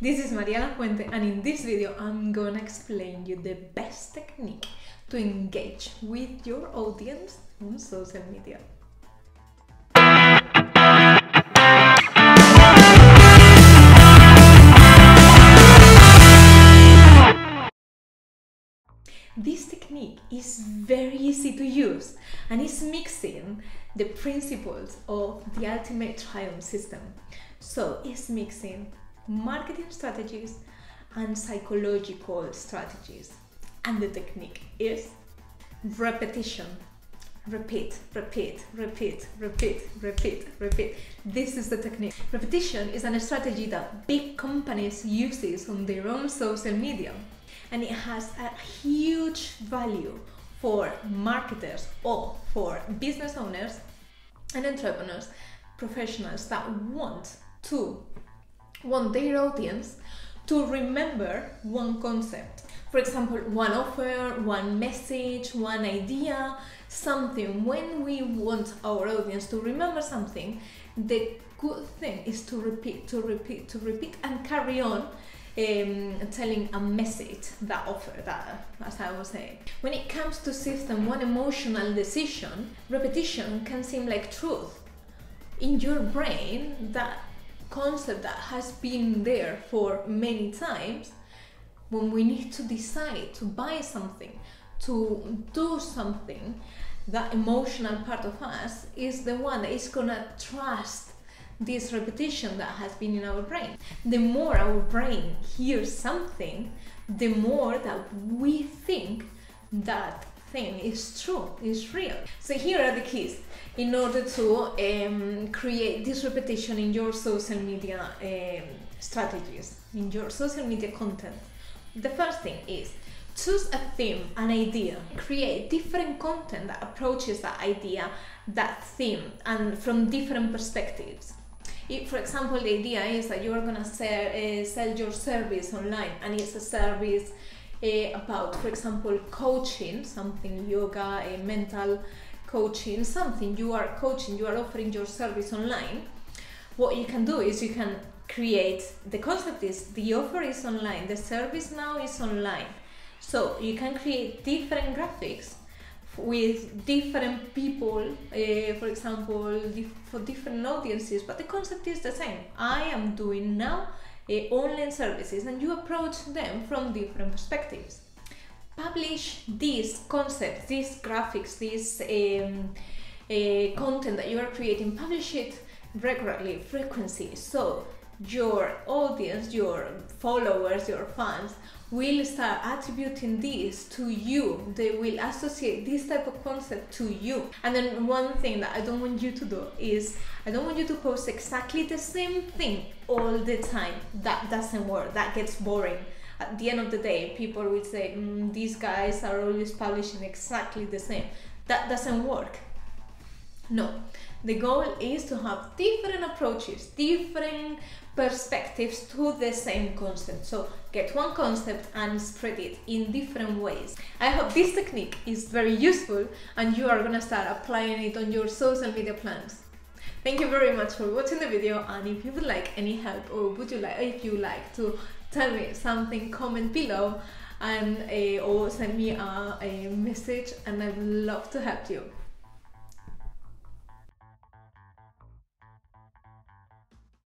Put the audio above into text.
This is Mariana Puente, and in this video I'm gonna explain you the best technique to engage with your audience on social media. This technique is very easy to use and is mixing the principles of the Ultimate Triumph system. So it's mixing marketing strategies and psychological strategies. And the technique is repetition. Repeat, repeat, repeat, repeat, repeat, repeat. This is the technique. Repetition is a strategy that big companies use on their own social media. And it has a huge value for marketers or for business owners and entrepreneurs, professionals that want their audience to remember one concept. For example, one offer, one message, one idea, something. When we want our audience to remember something, the good thing is to repeat, to repeat, to repeat and carry on telling a message, that offer, that, as I was saying. When it comes to system one emotional decision, repetition can seem like truth. In your brain, that concept that has been there for many times, when we need to decide to buy something, to do something, that emotional part of us is the one that is gonna trust this repetition that has been in our brain. The more our brain hears something, the more that we think that thing is true, is real. So here are the keys in order to create this repetition in your social media strategies, in your social media content. The first thing is choose a theme, an idea. Create different content that approaches that idea, that theme, and from different perspectives. If, for example, the idea is that you are going to sell your service online, and it's a service about, for example, coaching, something yoga, mental coaching, something you are coaching, you are offering your service online, what you can do is you can create, the concept is the offer is online, the service now is online. So you can create different graphics with different people, for example, for different audiences, but the concept is the same. I am doing now online services, and you approach them from different perspectives. Publish these concepts, these graphics, this content that you are creating, publish it regularly, frequency, so your audience, your followers, your fans will start attributing this to you. They will associate this type of concept to you. And then one thing that I don't want you to do is I don't want you to post exactly the same thing all the time. That doesn't work. That gets boring. At the end of the day, people will say, these guys are always publishing exactly the same. That doesn't work. No, the goal is to have different approaches, different perspectives to the same concept. So get one concept and spread it in different ways. I hope this technique is very useful and you are gonna start applying it on your social media plans. Thank you very much for watching the video, and if you would like any help, or if you like to tell me something, comment below and or send me a message, and I would love to help you.